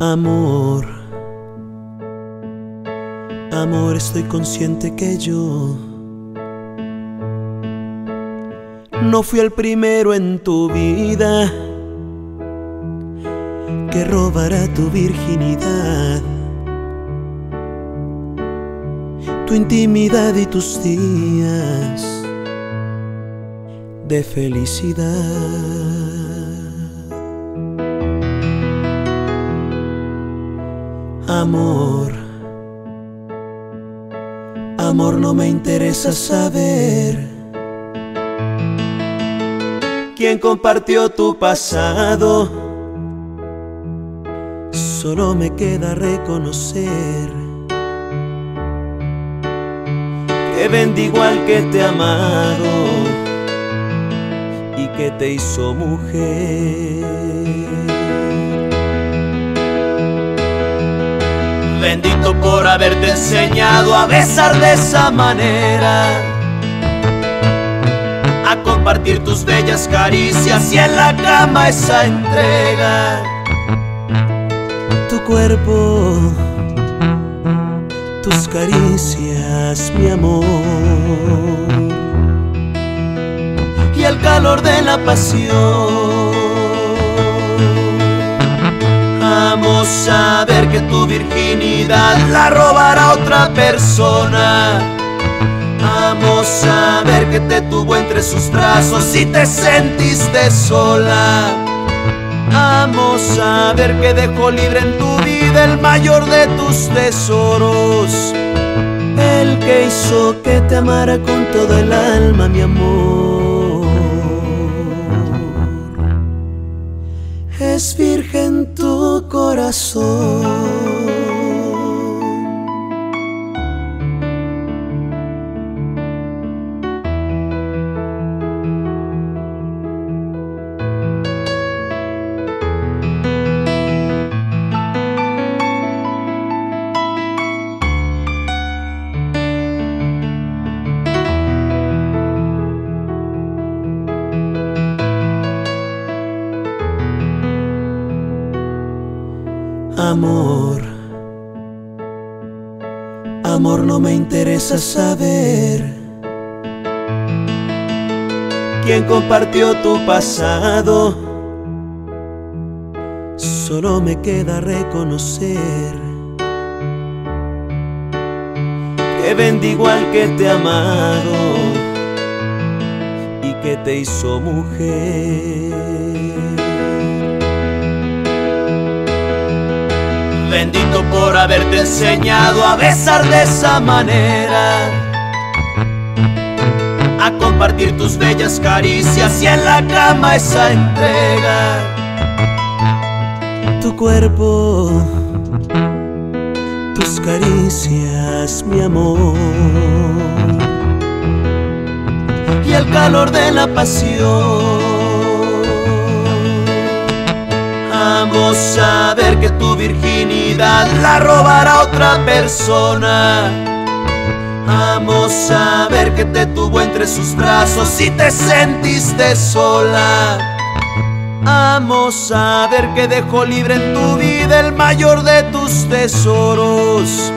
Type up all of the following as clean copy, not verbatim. Amor, amor, estoy consciente que yo no fui el primero en tu vida que robará tu virginidad, tu intimidad y tus días de felicidad. Amor, amor, no me interesa saber quién compartió tu pasado. Solo me queda reconocer que bendigo al que te ha amado y que te hizo mujer. Bendito por haberte enseñado a besar de esa manera, a compartir tus bellas caricias y en la cama esa entrega. Tu cuerpo, tus caricias, mi amor, y el calor de la pasión. Vamos a ver que tu virginidad la robará otra persona. Vamos a ver que te tuvo entre sus brazos y te sentiste sola. Vamos a ver que dejó libre en tu vida el mayor de tus tesoros, el que hizo que te amara con todo el alma, mi amor. Es virgen tu corazón. Amor, amor, no me interesa saber quién compartió tu pasado. Solo me queda reconocer que bendigo al que te ha amado y que te hizo mujer. Bendito por haberte enseñado a besar de esa manera, a compartir tus bellas caricias y en la cama esa entrega. Tu cuerpo, tus caricias, mi amor, y el calor de la pasión. Vamos a ver que tu virginidad la robará otra persona. Vamos a ver que te tuvo entre sus brazos y te sentiste sola. Vamos a ver que dejó libre en tu vida el mayor de tus tesoros,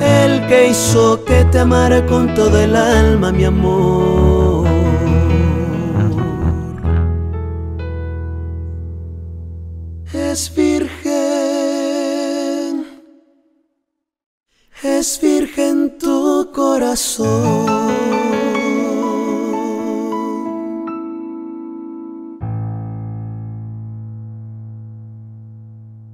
el que hizo que te amara con todo el alma, mi amor. Es virgen tu corazón.